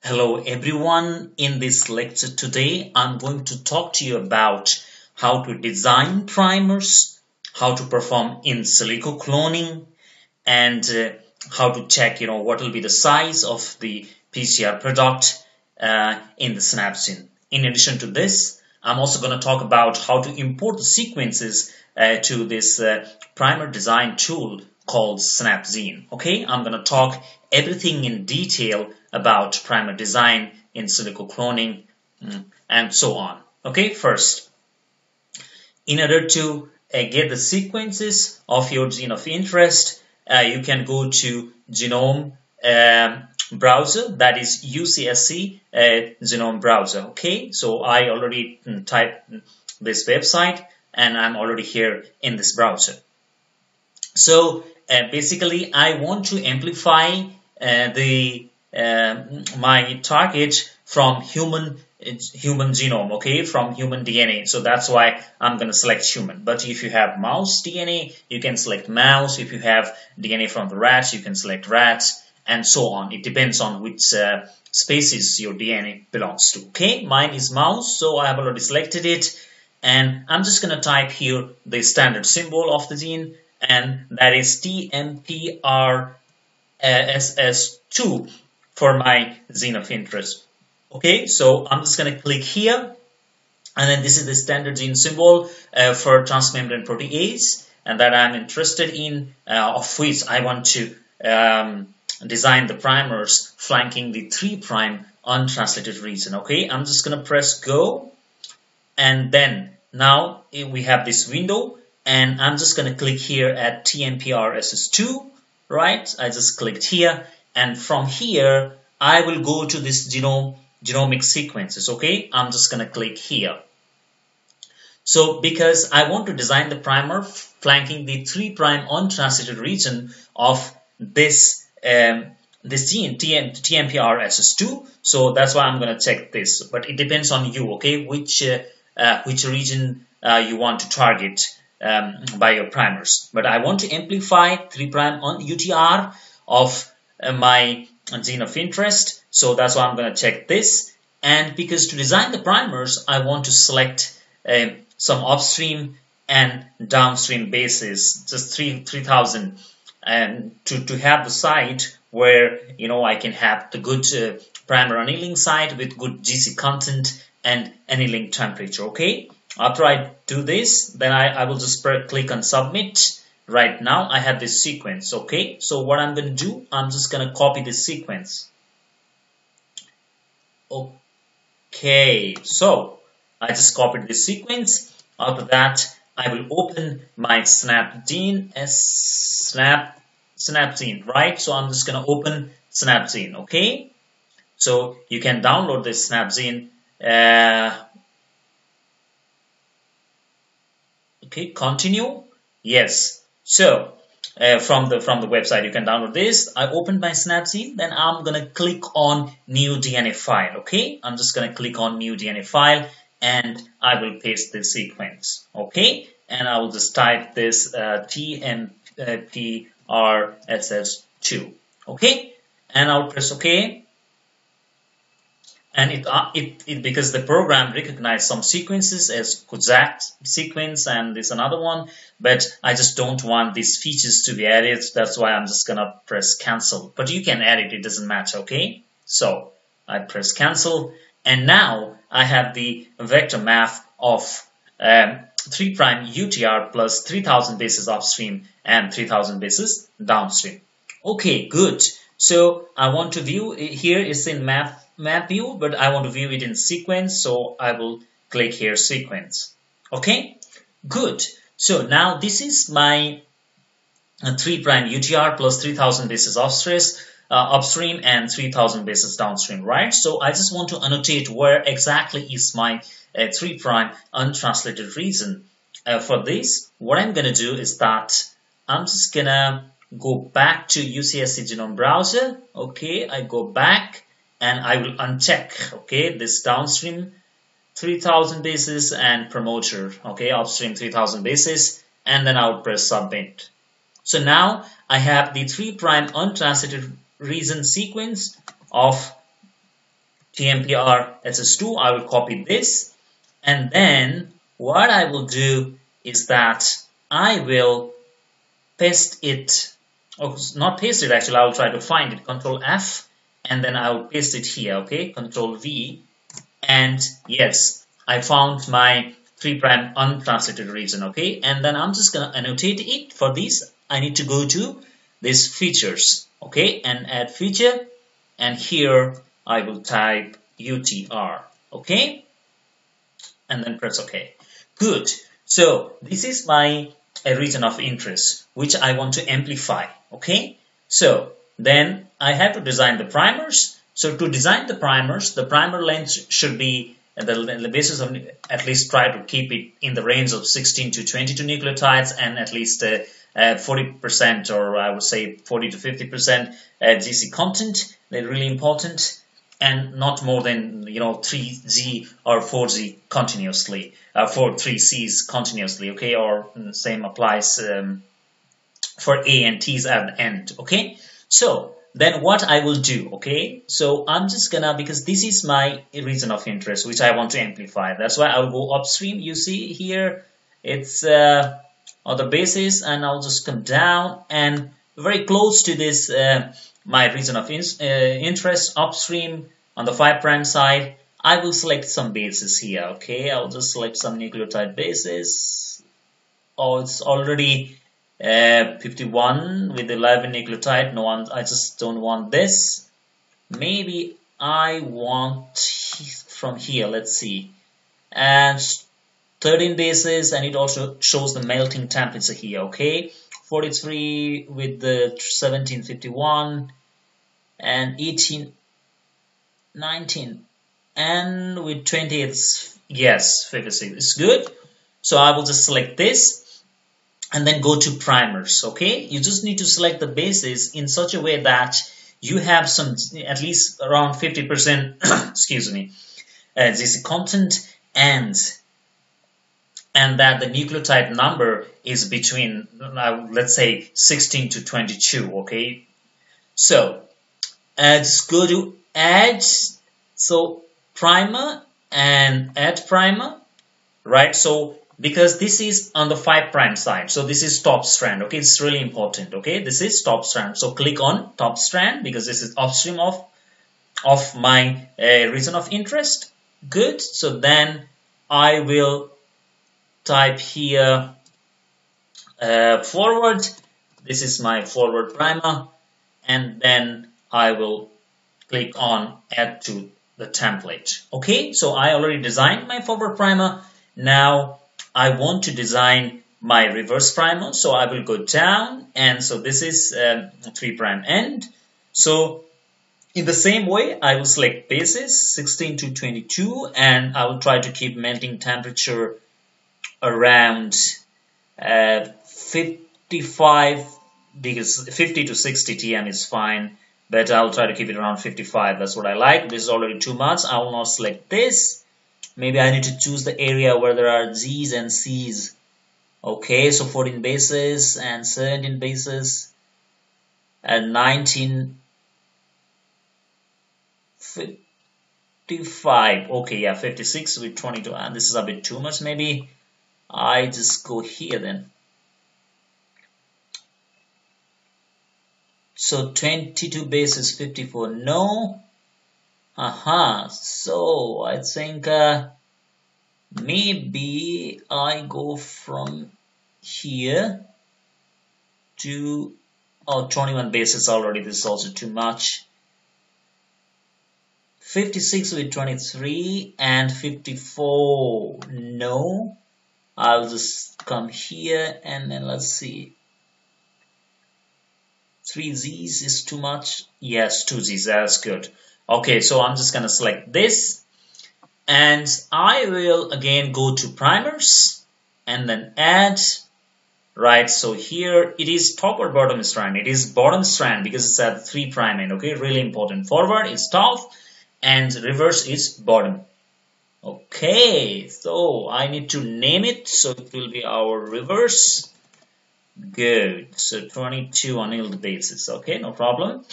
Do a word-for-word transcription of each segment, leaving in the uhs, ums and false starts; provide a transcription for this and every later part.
Hello everyone, in this lecture today I'm going to talk to you about how to design primers, how to perform in silico cloning, and uh, how to check, you know, what will be the size of the P C R product uh, in the SnapGene. In addition to this, I'm also going to talk about how to import the sequences uh, to this uh, primer design tool called SnapGene. Okay, I'm going to talk everything in detail about primer design, in silico cloning, and so on. Okay, first, in order to uh, get the sequences of your gene of interest, uh, you can go to genome uh, browser, that is U C S C uh, genome browser. Okay, so I already mm, type this website and I'm already here in this browser. So uh, basically I want to amplify uh, the Uh, my target from human human genome, okay, from human D N A. So that's why I'm going to select human. But if you have mouse D N A, you can select mouse. If you have D N A from the rats, you can select rats, and so on. It depends on which uh, species your D N A belongs to. Okay, mine is mouse, so I have already selected it, and I'm just going to type here the standard symbol of the gene, and that is T M P R S S two. For my gene of interest. Okay, so I'm just going to click here, and then this is the standard gene symbol uh, for transmembrane protease, and that I'm interested in, uh, of which I want to um, design the primers flanking the three prime untranslated region. Okay, I'm just going to press go, and then now we have this window, and I'm just going to click here at T M P R S S two, right? I just clicked here. And from here, I will go to this genome, genomic sequences, okay? I'm just going to click here. So, because I want to design the primer flanking the three prime untranslated region of this, um, this gene, T M P R S S two. So, that's why I'm going to check this. But it depends on you, okay? Which, uh, uh, which region uh, you want to target um, by your primers. But I want to amplify three prime on U T R of my gene of interest, so that's why I'm going to check this. And because to design the primers, I want to select uh, some upstream and downstream bases, just three three thousand, and to to have the site where, you know, I can have the good uh, primer annealing site with good G C content and annealing temperature. Okay. After I do this, then I I will just click on submit. Right now I have this sequence, okay? So what I'm going to do, I'm just going to copy this sequence. Okay, so I just copied this sequence. After that, I will open my SnapGene, snap, SnapGene, right? So I'm just going to open SnapGene, okay? So you can download this SnapGene. Uh, okay, continue. Yes. So, uh, from the from the website, you can download this. I opened my SnapGene, then I'm going to click on new D N A file, okay? I'm just going to click on new D N A file, and I will paste this sequence, okay? And I will just type this uh, T M P R S S two, okay? And I'll press OK. And it, uh, it, it because the program recognized some sequences as Kozak sequence, and there's another one, but I just don't want these features to be added. That's why I'm just going to press cancel. But you can add it. It doesn't matter, okay? So I press cancel. And now I have the vector map of um, three prime U T R plus three thousand bases upstream and three thousand bases downstream. Okay, good. So I want to view it here. It's in map. map view, but I want to view it in sequence, so I will click here sequence. Okay, good. So now this is my three prime U T R plus three thousand bases upstream and three thousand bases downstream, right? So I just want to annotate where exactly is my uh, three prime untranslated region. Uh, for this, what I'm going to do is that I'm just going to go back to U C S C Genome Browser. Okay, I go back. And I will uncheck, okay, this downstream three thousand bases and promoter, okay, upstream three thousand bases, and then I'll press submit. So now I have the three prime untranslated region sequence of T M P R S S two, I will copy this, and then what I will do is that I will paste it, oh, not paste it actually, I will try to find it, Control F, and then I will paste it here, okay, Control V, and yes, I found my three prime untranslated region, okay, and then I'm just going to annotate it. For this, I need to go to this features, okay, and add feature, and here I will type U T R, okay, and then press OK. Good. So this is my a region of interest which I want to amplify, okay. So then I have to design the primers. So to design the primers, the primer length should be at the basis of at least try to keep it in the range of sixteen to twenty-two nucleotides and at least uh, uh, forty percent, or I would say forty to fifty percent uh, G C content. They're really important, and not more than, you know, three G or four G continuously, uh, for three C's continuously, okay, or the same applies um, for A and T's at the end, okay. So then what I will do, okay, so I'm just gonna, because this is my region of interest which I want to amplify, that's why I'll go upstream. You see here it's uh, on the basis, and I'll just come down and very close to this uh, my region of in, uh, interest upstream on the five prime side. I will select some bases here, okay. I'll just select some nucleotide bases. Oh, it's already uh, fifty-one with eleven nucleotide. No one, I just don't want this. Maybe I want from here. Let's see, and thirteen bases, and it also shows the melting temperature here, okay. forty-three with the seventeen fifty-one and eighteen nineteen, and with twenty it's, yes, fifty-six. It's good. So I will just select this and then go to primers, okay. You just need to select the bases in such a way that you have some at least around fifty percent excuse me uh, G C content, and and that the nucleotide number is between, uh, let's say, sixteen to twenty-two, okay. So uh, just go to add, so primer, and add primer, right? So because this is on the five prime side, so this is top strand, okay, it's really important, okay, this is top strand. So click on top strand because this is upstream of of my uh, region of interest. Good. So then I will type here uh, forward, this is my forward primer, and then I will click on add to the template, okay. So I already designed my forward primer. Now I want to design my reverse primer, so I will go down, and so this is uh, three prime end. So in the same way, I will select bases sixteen to twenty-two, and I will try to keep melting temperature around uh, fifty-five, because fifty to sixty T M is fine, but I'll try to keep it around fifty-five. That's what I like. This is already too much. I will not select this. Maybe I need to choose the area where there are G's and C's, okay. So fourteen bases and seventeen bases and nineteen fifty-five, okay, yeah, fifty-six with twenty-two, and this is a bit too much. Maybe I just go here then. So twenty-two bases, fifty-four, no. Aha, uh-huh. So I think uh, maybe I go from here to, oh, twenty-one bases already. This is also too much. fifty-six with twenty-three and fifty-four, no. I'll just come here and then let's see. Three Z's is too much. Yes, two Z's, that's good. Okay, so I'm just gonna select this, and I will again go to primers and then add, right? So here it is top or bottom strand. It is bottom strand because it's at three prime end, okay, really important. Forward is top and reverse is bottom. Okay, so I need to name it, so it will be our reverse. Good. So twenty-two annealed bases, okay, no problem.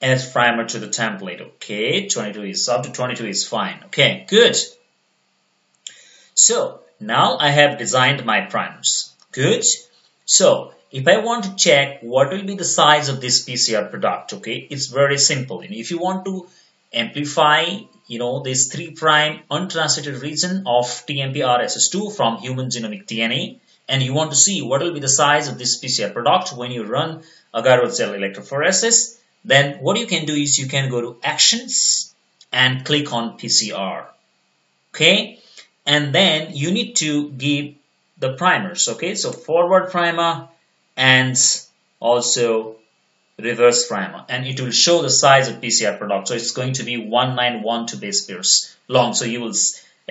as primer to the template. Okay, twenty-two is up to twenty-two is fine. Okay, good. So now I have designed my primers. Good. So if I want to check what will be the size of this P C R product, okay, it's very simple. And if you want to amplify, you know, this three prime untranslated region of T M P R S S two from human genomic D N A, and you want to see what will be the size of this P C R product when you run agarwal cell electrophoresis, then what you can do is you can go to Actions and click on P C R. Okay, and then you need to give the primers. Okay, so forward primer and also reverse primer, and it will show the size of P C R product. So it's going to be one nine one two base pairs long. So you will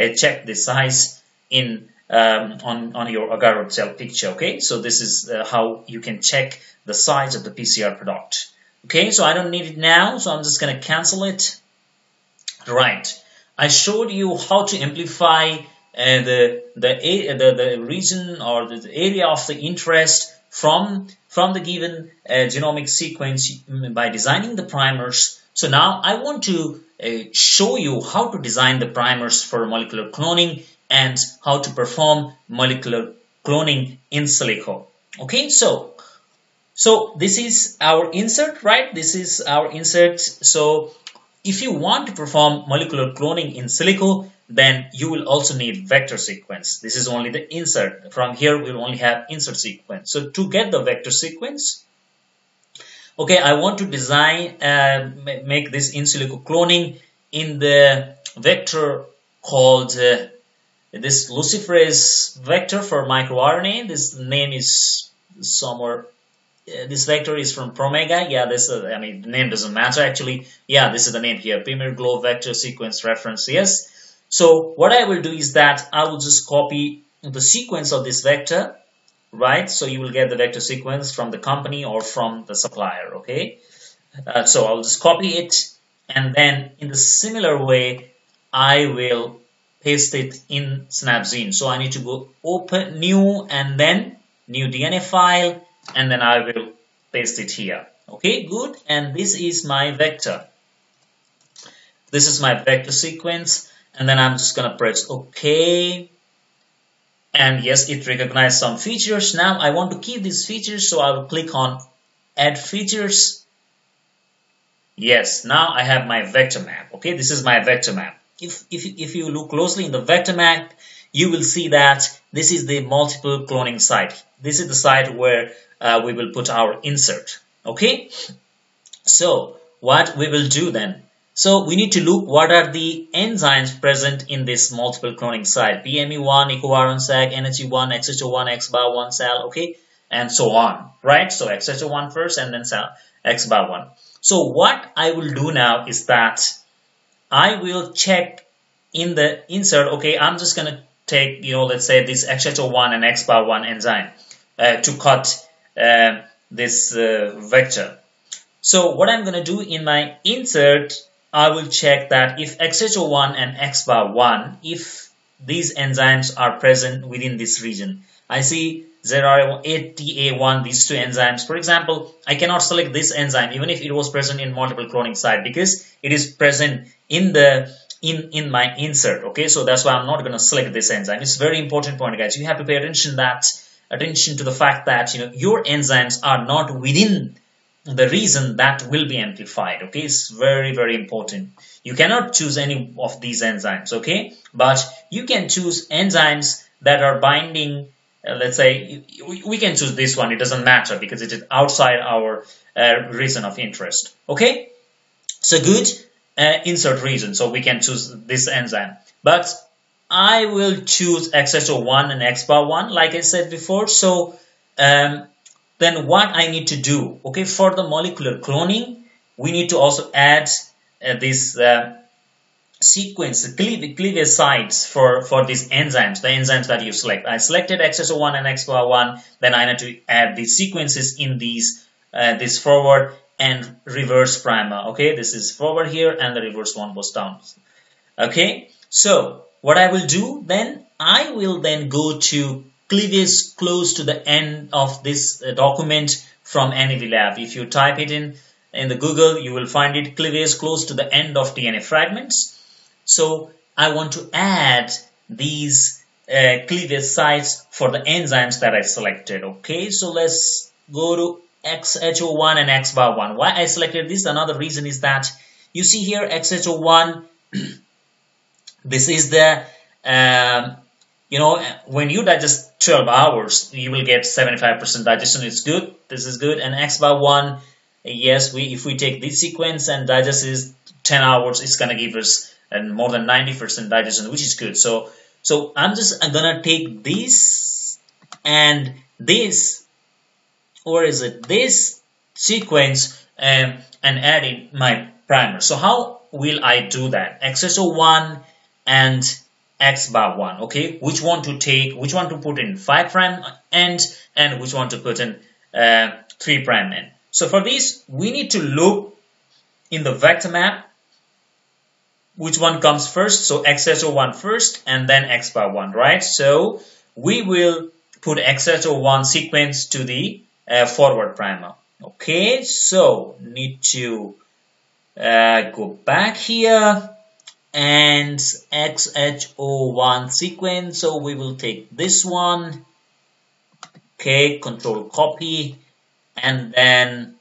uh, check the size in um, on on your agarwal cell picture. Okay, so this is uh, how you can check the size of the P C R product. Okay, so I don't need it now, so I'm just going to cancel it. Right, I showed you how to amplify uh, the the uh, the the region or the area of the interest from from the given uh, genomic sequence by designing the primers. So now I want to uh, show you how to design the primers for molecular cloning and how to perform molecular cloning in silico. Okay, so so this is our insert, right? This is our insert. So if you want to perform molecular cloning in silico, then you will also need vector sequence. This is only the insert. From here we will only have insert sequence. So to get the vector sequence, okay, I want to design uh, make this in silico cloning in the vector called uh, this luciferase vector for microRNA. This name is somewhere. Uh, this vector is from Promega. Yeah, this uh, I mean the name doesn't matter actually. Yeah, this is the name here. PremierGlobeVectorSequenceReference. Yes. So what I will do is that I will just copy the sequence of this vector, right? So you will get the vector sequence from the company or from the supplier, okay? Uh, so I'll just copy it, and then in the similar way, I will paste it in SnapGene. So I need to go open new and then new D N A file, and then I will paste it here. Okay, good. And this is my vector. This is my vector sequence. And then I'm just going to press OK. And yes, it recognized some features. Now I want to keep these features, so I will click on Add Features. Yes, now I have my vector map. Okay, this is my vector map. If, if, if you look closely in the vector map, you will see that this is the multiple cloning site. This is the site where uh, we will put our insert. Okay, so what we will do then? So we need to look what are the enzymes present in this multiple cloning site. P M E one, EcoR one sac, N H E one, X H O one, X B A I one cell, okay, and so on, right? So X H O one first and then cell X B A I one. So what I will do now is that I will check in the insert. Okay, I'm just going to take, you know, let's say this X H O one and X B A I one enzyme uh, to cut uh, this uh, vector. So what I'm going to do in my insert, I will check that if X H O one and X B A I one, if these enzymes are present within this region. I see there are T A one, these two enzymes. For example, I cannot select this enzyme even if it was present in multiple cloning site, because it is present in the in in my insert. Okay, so that's why I'm not going to select this enzyme. It's a very important point, guys. You have to pay attention that attention to the fact that, you know, your enzymes are not within the reason that will be amplified. Okay, it's very very important. You cannot choose any of these enzymes, okay, but you can choose enzymes that are binding. Uh, let's say we can choose this one, it doesn't matter because it is outside our uh, region of interest. Okay, so good, uh, insert region, so we can choose this enzyme, but I will choose X H O one and X B A I one like I said before. So um then what I need to do, okay, for the molecular cloning, we need to also add uh, this uh, sequence, cleavage, cleavage sites for, for these enzymes, the enzymes that you select. I selected X H O one and X B A I one, then I need to add the sequences in these, uh, this forward and reverse primer. Okay, this is forward here and the reverse one was down. Okay, so what I will do then, I will then go to cleavage close to the end of this uh, document from N E B lab. If you type it in in the Google, you will find it cleavage close to the end of D N A fragments. So I want to add these uh, cleavage sites for the enzymes that I selected. Okay, so let's go to X H O one and X B A I one. Why I selected this? Another reason is that you see here X H O one. This is the um, you know, when you digest twelve hours, you will get seventy-five percent digestion. It's good. This is good. And X B A I one, yes, we if we take this sequence and digest is ten hours, it's gonna give us and more than ninety percent digestion, which is good. So so I'm just I'm gonna take this and this, or is it this sequence um, and add in my primer. So how will I do that? X H O one and X B A I one. Okay, which one to take? Which one to put in five prime end and which one to put in uh, three prime end? So for this, we need to look in the vector map which one comes first. So X H O one first and then X B A I one, right? So we will put X H O one sequence to the uh, forward primer. Okay, so need to uh, go back here and X H O one sequence. So we will take this one. Okay, control copy and then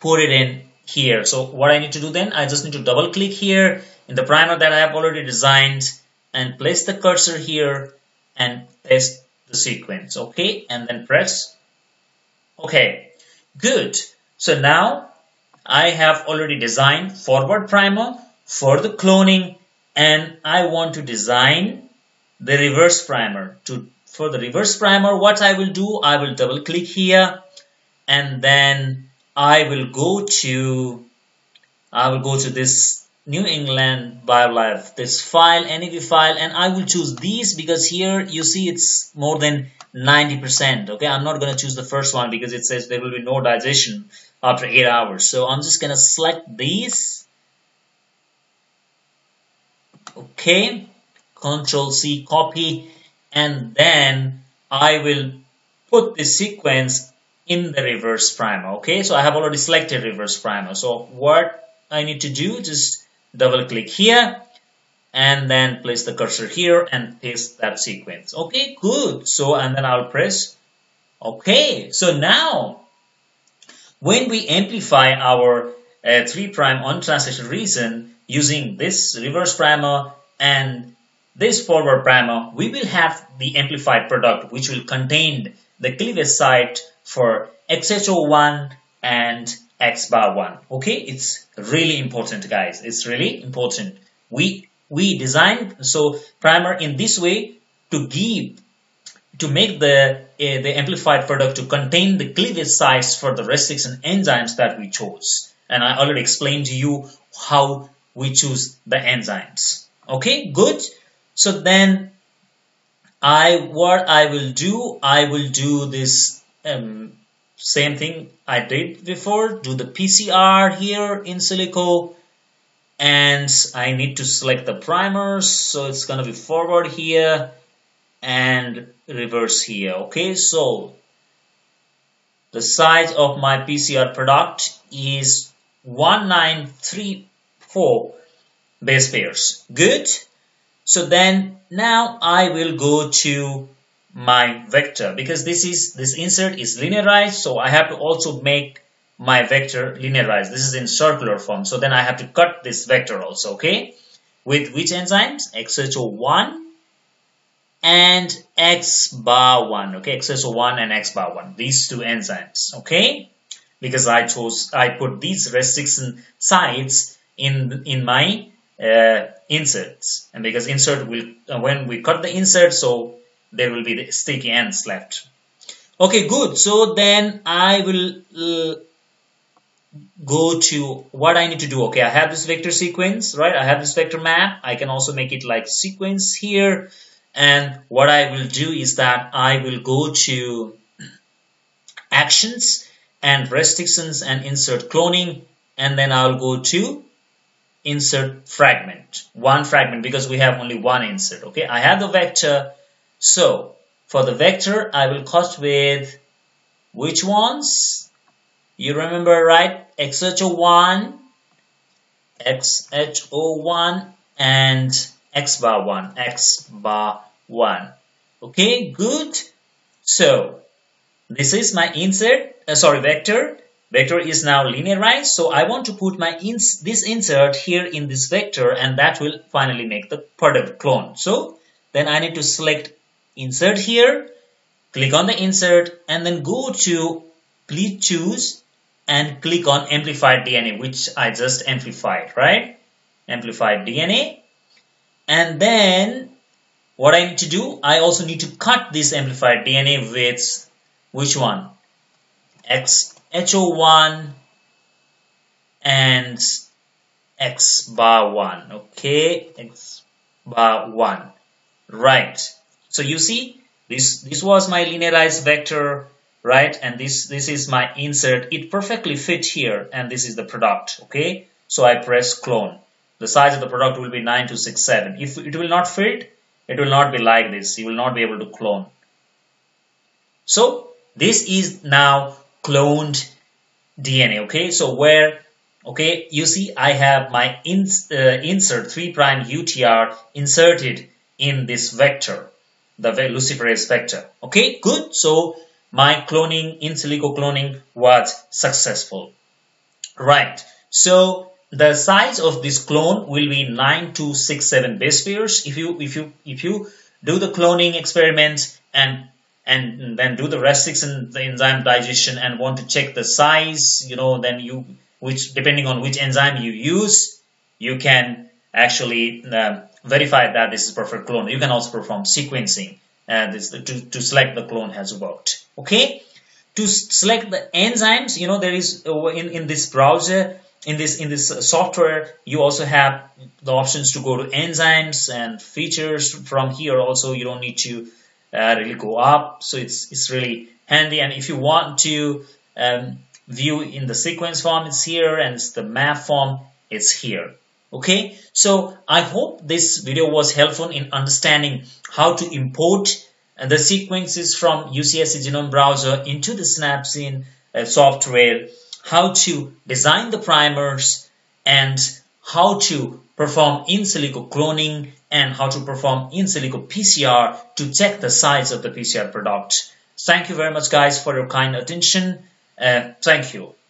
put it in here. So what I need to do then, I just need to double click here in the primer that I have already designed and place the cursor here and paste the sequence. Okay, and then press okay. Good. So now I have already designed forward primer for the cloning, and I want to design the reverse primer. To for the reverse primer, what I will do, I will double click here and then I will go to I will go to this New England BioLife, this file, N E B file, and I will choose these because here you see it's more than ninety percent. Okay, I'm not going to choose the first one because it says there will be no digestion after eight hours. So I'm just going to select these. Okay, control C, copy, and then I will put this sequence in the reverse primer. Okay, so I have already selected reverse primer. So what I need to do, just double click here and then place the cursor here and paste that sequence. Okay, good. So, and then I'll press okay. So now when we amplify our uh, three prime untranslated region using this reverse primer and this forward primer, we will have the amplified product which will contain the cleavage site for X H O one and X B A I one. Okay, it's really important, guys. It's really important. We we designed so primer in this way to give to make the uh, the amplified product to contain the cleavage sites for the restriction enzymes that we chose. And I already explained to you how we choose the enzymes. Okay, good. So then I what I will do, I will do this um, same thing I did before. Do the P C R here in silico, and I need to select the primers. So it's gonna be forward here and reverse here. Okay, so the size of my P C R product is one nine three four base pairs. Good. So then now I will go to my vector because this is this insert is linearized, so I have to also make my vector linearized. This is in circular form, so then I have to cut this vector also. Okay, with which enzymes? X H O one and X B A I one. Okay, X H O one and X B A I one, these two enzymes. Okay, because I chose I put these restriction sites in in my uh, inserts, and because insert will uh, when we cut the insert, so there will be the sticky ends left. Okay, good. So then I will uh, go to what I need to do. Okay, I have this vector sequence, right? I have this vector map. I can also make it like sequence here, and what I will do is that I will go to actions and restrictions and insert cloning, and then I'll go to insert fragment, one fragment, because we have only one insert. Okay, I have the vector. So for the vector, I will cut with which ones? You remember, right? X H O one, X H O one, and X bar one, X bar one. Okay, good. So this is my insert, uh, sorry, vector. Vector is now linearized, so I want to put my ins this insert here in this vector, and that will finally make the product clone. So then I need to select insert here, click on the insert, and then go to please choose and click on amplified D N A, which I just amplified, right? Amplified D N A. And then what I need to do, I also need to cut this amplified D N A with which one? X H O one and X bar one. Okay, X bar one. Right. So you see, this this was my linearized vector, right? And this this is my insert. It perfectly fit here, and this is the product. Okay, so I press clone. The size of the product will be nine two six seven. If it will not fit, it will not be like this. You will not be able to clone. So this is now cloned D N A. Okay, so where, okay, you see I have my ins, uh, insert three prime U T R inserted in this vector, the luciferase vector. Okay, good. So my cloning, in silico cloning, was successful. Right. So the size of this clone will be nine two six seven base pairs. If you if you if you do the cloning experiment and and then do the restriction, the enzyme digestion, and want to check the size, you know, then you, which depending on which enzyme you use, you can actually uh, verify that this is perfect clone. You can also perform sequencing uh, this, to, to select the clone has worked. Okay, to select the enzymes, you know, there is in in this browser, in this in this software, you also have the options to go to enzymes and features. From here also, you don't need to Uh, really go up, so it's it's really handy. And if you want to um, view in the sequence form, it's here, and it's the map form, it's here. Okay, so I hope this video was helpful in understanding how to import uh, the sequences from U C S C Genome Browser into the SnapGene uh, software, how to design the primers, and how to perform in silico cloning, and how to perform in silico P C R to check the size of the P C R product. Thank you very much, guys, for your kind attention. Uh, thank you.